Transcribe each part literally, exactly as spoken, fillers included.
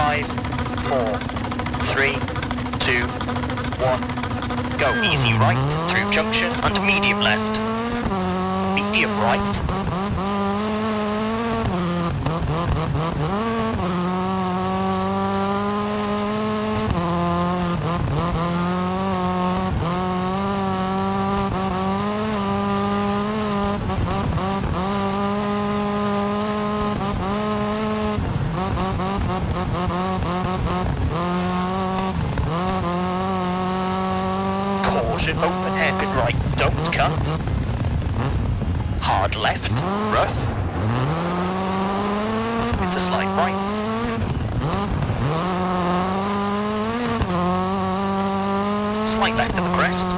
five, four, three, two, one. Go easy right through junction and medium left. Medium right. Caution, open hairpin right, don't cut. Hard left, rough. It's a slight right. Slight left of a crest.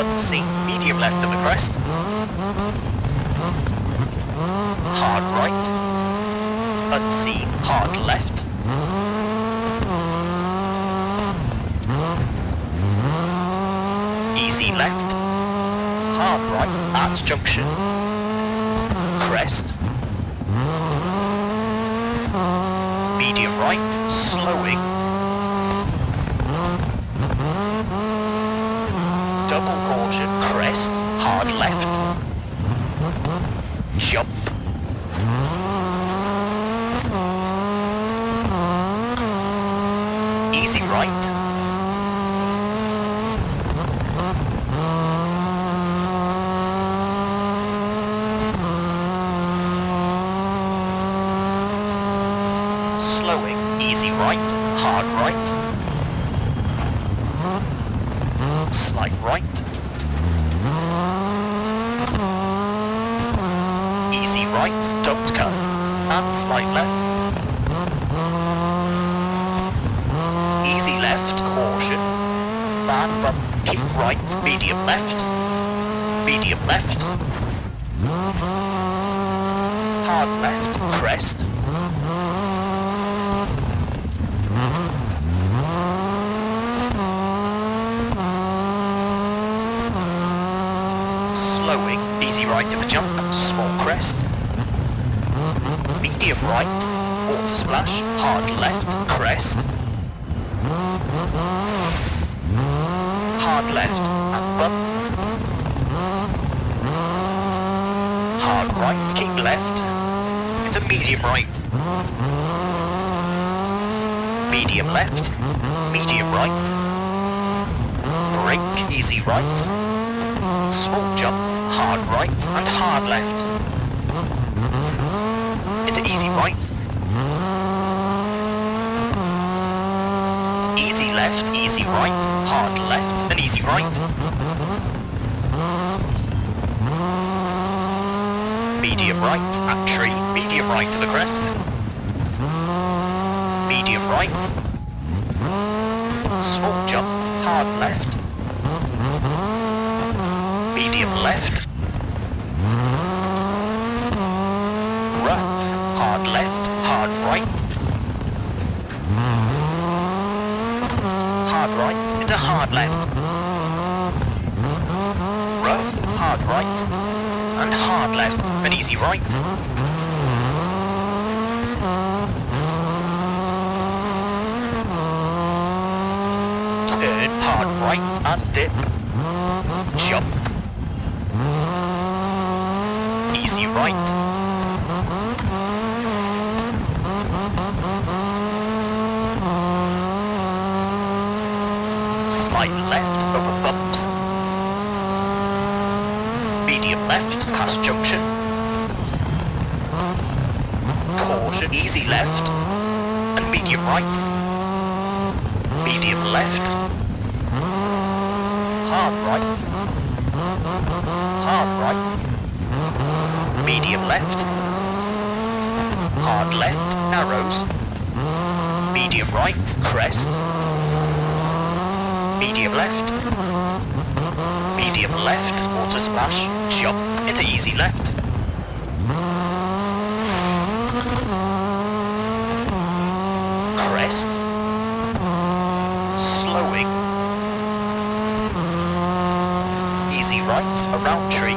Unseen, medium left of a crest. Hard right. Unseen, hard left. Easy left. Hard right at junction. Crest. Medium right, slowing. Double caution, crest, hard left. Jump. Easy right. Slowing, easy right, hard right. Slight right. Easy right, don't cut. And slight left. Easy left, caution. Bad bump, keep right, medium left. Medium left. Hard left, crest. Slowing, easy right of a jump, small crest. Medium right, water splash, hard left, crest. Hard left and bump. Hard right, keep left. It's a medium right. Medium left, medium right. Brake, easy right. Small jump, hard right and hard left. It's an easy right. Easy left, easy right, hard left, and easy right. Medium right, at tree, medium right of the crest. Medium right. Small jump, hard left. Medium left. Rough, hard left, hard right. Hard right into hard left. Rough, hard right, and hard left, an easy right. Turn, hard right, and dip. Jump. Easy right. Slight left over bumps. Medium left past junction. Caution, easy left and medium right. Medium left. Hard right. Hard right. Medium left. Hard left, narrows. Medium right, crest. Medium left, medium left, water splash, jump into easy left. Crest, slowing, easy right, around tree,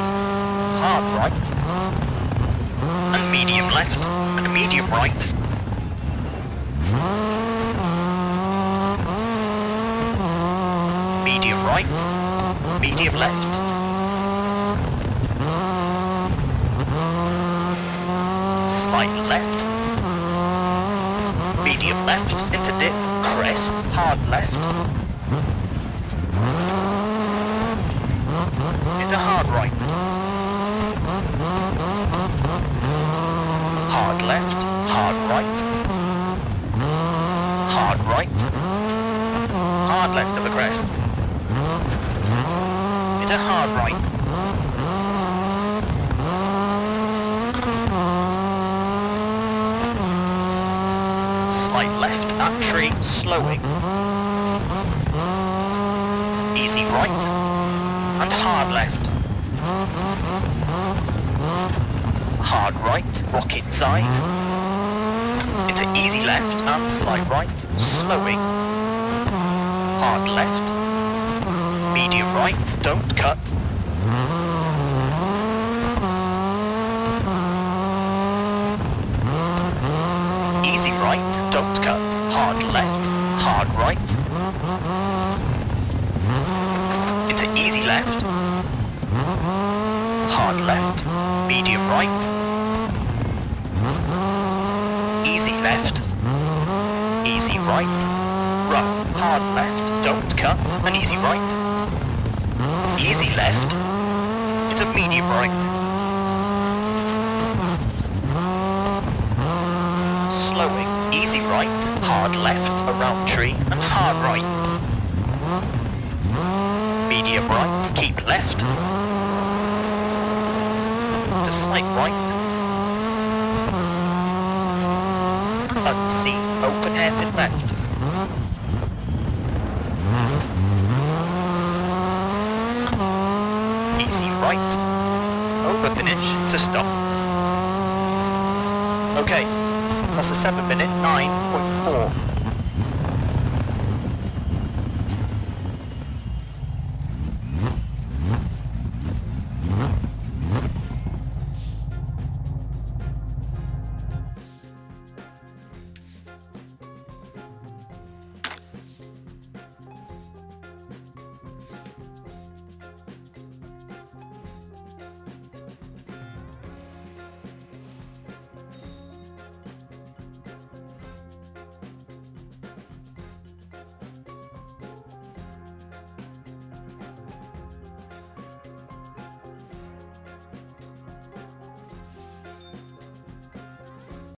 hard right, and medium left, and medium right. Medium right, medium left. Slight left. Medium left, into dip, crest, hard left. Into hard right. Hard left, hard right, hard right, hard left of a crest, into hard right, slight left at tree, slowing, easy right, and hard left. Hard right, rocket side, into easy left and slight right, slowing, hard left, medium right, don't cut, easy right, don't cut, hard left, hard right, into easy left, hard left, medium right, easy left, easy right, rough, hard left, don't cut, and easy right, easy left, into medium right, slowing, easy right, hard left, around tree, and hard right, medium right, keep left, to slight right, unseen, open hairpin left. Easy right. Over finish to stop. Okay, that's a seven minute nine point four.